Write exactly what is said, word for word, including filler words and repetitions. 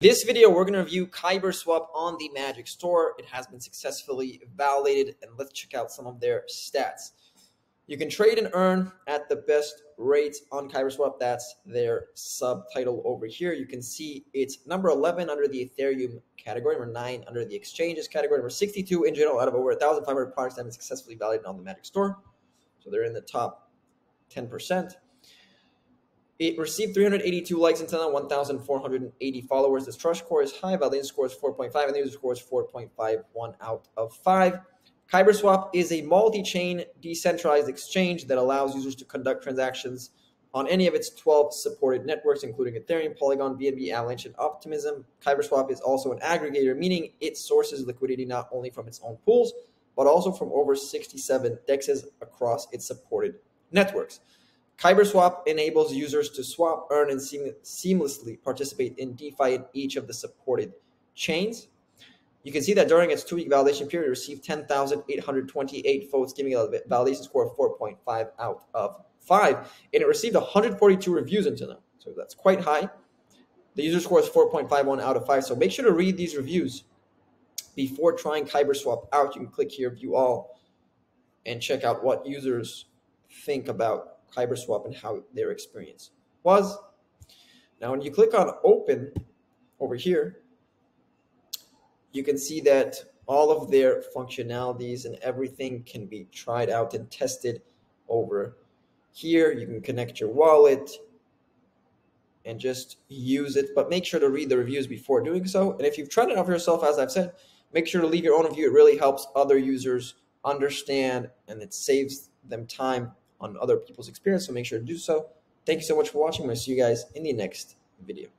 This video, we're going to review KyberSwap on the Magic Store. It has been successfully validated, and let's check out some of their stats. You can trade and earn at the best rates on KyberSwap. That's their subtitle over here. You can see it's number eleven under the Ethereum category, number nine under the exchanges category, number sixty-two in general out of over one thousand five hundred products that have been successfully validated on the Magic Store. So they're in the top ten percent. It received three hundred eighty-two likes and one thousand four hundred eighty followers. The trust score is high. Validation score is four point five, and the user score is four point five one out of five. KyberSwap is a multi-chain decentralized exchange that allows users to conduct transactions on any of its twelve supported networks, including Ethereum, Polygon, B N B, Avalanche, and Optimism. KyberSwap is also an aggregator, meaning it sources liquidity not only from its own pools, but also from over sixty-seven D E Xs across its supported networks. KyberSwap enables users to swap, earn, and seam seamlessly participate in DeFi in each of the supported chains. You can see that during its two-week validation period, it received ten thousand eight hundred twenty-eight votes, giving it a validation score of four point five out of five, and it received one hundred forty-two reviews until now, so that's quite high. The user score is four point five one out of five, so make sure to read these reviews before trying KyberSwap out. You can click here, view all, and check out what users think about KyberSwap and how their experience was. Now, when you click on open over here, you can see that all of their functionalities and everything can be tried out and tested over here. You can connect your wallet and just use it, but make sure to read the reviews before doing so. And if you've tried it out for yourself, as I've said, make sure to leave your own review. It really helps other users understand, and it saves them time on other people's experience, so make sure to do so. Thank you so much for watching. I'm going to see you guys in the next video.